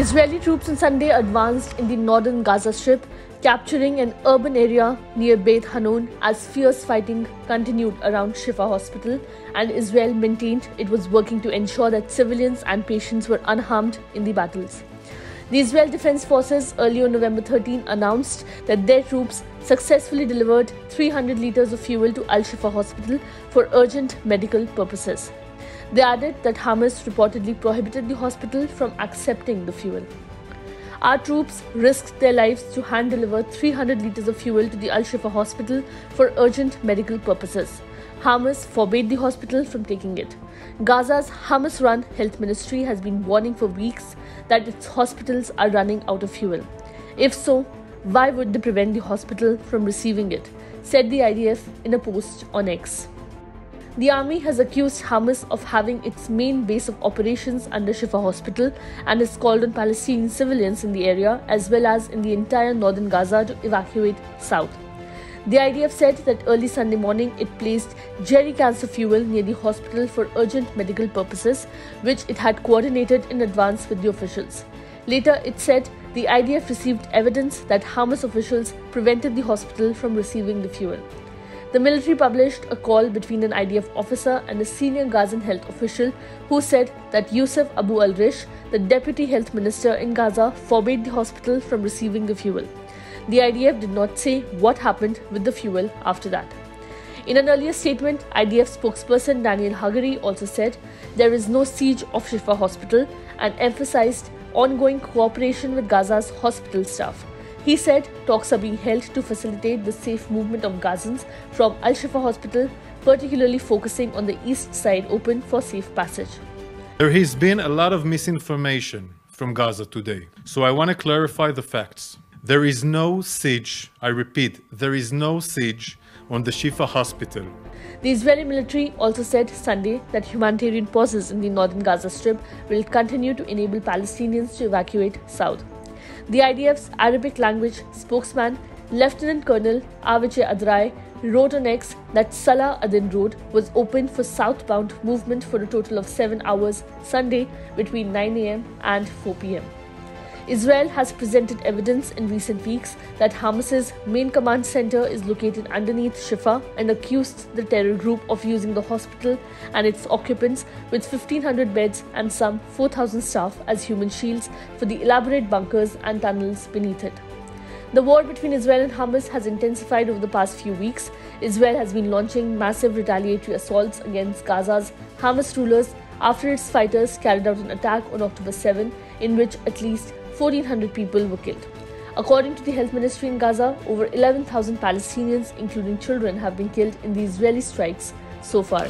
Israeli troops on Sunday advanced in the northern Gaza Strip, capturing an urban area near Beit Hanoun as fierce fighting continued around Shifa Hospital, and Israel maintained it was working to ensure that civilians and patients were unharmed in the battles. The Israel Defense Forces early on November 13 announced that their troops successfully delivered 300 liters of fuel to Al-Shifa Hospital for urgent medical purposes. They added that Hamas reportedly prohibited the hospital from accepting the fuel. Our troops risked their lives to hand-deliver 300 liters of fuel to the Al-Shifa Hospital for urgent medical purposes. Hamas forbade the hospital from taking it. Gaza's Hamas-run health ministry has been warning for weeks that its hospitals are running out of fuel. If so, why would they prevent the hospital from receiving it, said the IDF in a post on X. The army has accused Hamas of having its main base of operations under Shifa Hospital and has called on Palestinian civilians in the area as well as in the entire northern Gaza to evacuate south. The IDF said that early Sunday morning it placed jerry cans of fuel near the hospital for urgent medical purposes, which it had coordinated in advance with the officials. Later, it said the IDF received evidence that Hamas officials prevented the hospital from receiving the fuel. The military published a call between an IDF officer and a senior Gazan health official who said that Yusuf Abu Al-Rish, the deputy health minister in Gaza, forbade the hospital from receiving the fuel. The IDF did not say what happened with the fuel after that. In an earlier statement, IDF spokesperson Daniel Hagari also said there is no siege of Shifa Hospital and emphasized ongoing cooperation with Gaza's hospital staff. He said talks are being held to facilitate the safe movement of Gazans from Al-Shifa Hospital, particularly focusing on the east side open for safe passage. There has been a lot of misinformation from Gaza today, so I want to clarify the facts. There is no siege, I repeat, there is no siege on the Shifa Hospital. The Israeli military also said Sunday that humanitarian pauses in the northern Gaza Strip will continue to enable Palestinians to evacuate south. The IDF's Arabic-language spokesman, Lieutenant Colonel Avichay Adraee, wrote on X that Salah Adin Road was open for southbound movement for a total of 7 hours Sunday between 9 a.m. and 4 p.m. Israel has presented evidence in recent weeks that Hamas's main command center is located underneath Shifa and accused the terror group of using the hospital and its occupants with 1,500 beds and some 4,000 staff as human shields for the elaborate bunkers and tunnels beneath it. The war between Israel and Hamas has intensified over the past few weeks. Israel has been launching massive retaliatory assaults against Gaza's Hamas rulers after its fighters carried out an attack on October 7 in which at least 1,400 people were killed. According to the health ministry in Gaza, over 11,000 Palestinians, including children, have been killed in the Israeli strikes so far.